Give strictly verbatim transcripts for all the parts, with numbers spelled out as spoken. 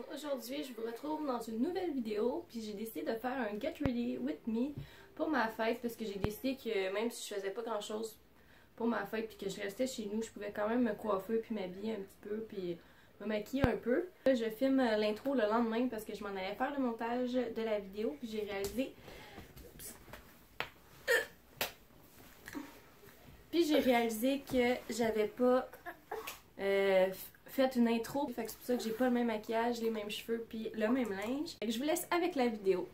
Donc aujourd'hui je vous retrouve dans une nouvelle vidéo, puis j'ai décidé de faire un Get Ready With Me pour ma fête, parce que j'ai décidé que même si je faisais pas grand chose pour ma fête puis que je restais chez nous, je pouvais quand même me coiffer puis m'habiller un petit peu puis me maquiller un peu. Là, je filme l'intro le lendemain parce que je m'en allais faire le montage de la vidéo, puis j'ai réalisé puis j'ai réalisé que j'avais pas euh, fait une intro, fait que c'est pour ça que j'ai pas le même maquillage, les mêmes cheveux puis le même linge. Fait que je vous laisse avec la vidéo.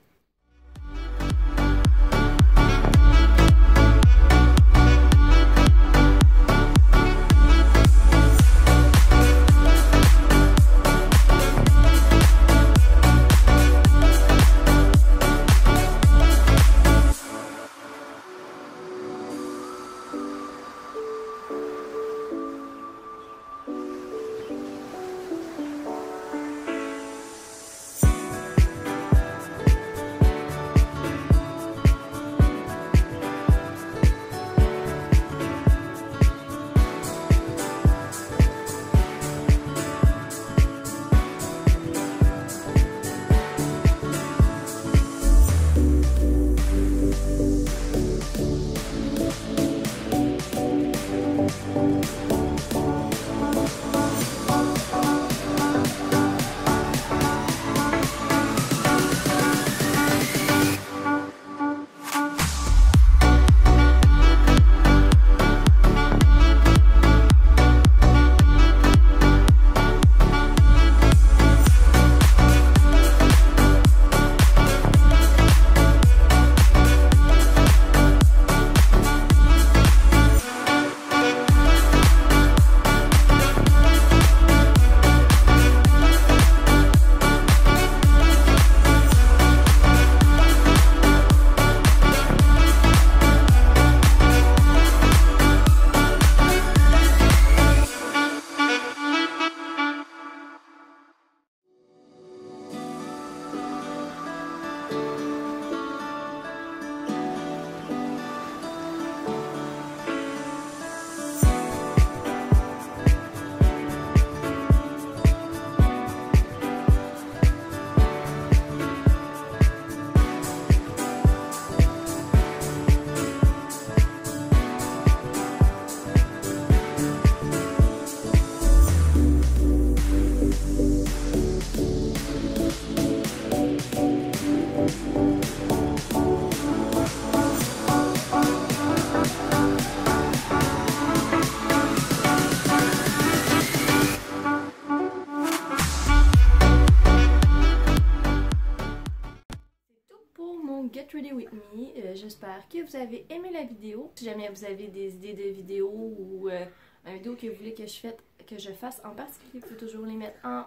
Get Ready With Me. Euh, J'espère que vous avez aimé la vidéo. Si jamais vous avez des idées de vidéos ou euh, une vidéo que vous voulez que je, fait, que je fasse en particulier, vous pouvez toujours les mettre en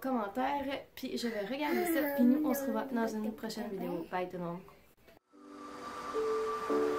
commentaire. Puis je vais regarder ça. Puis nous, on se revoit dans une prochaine vidéo. Bye tout le monde!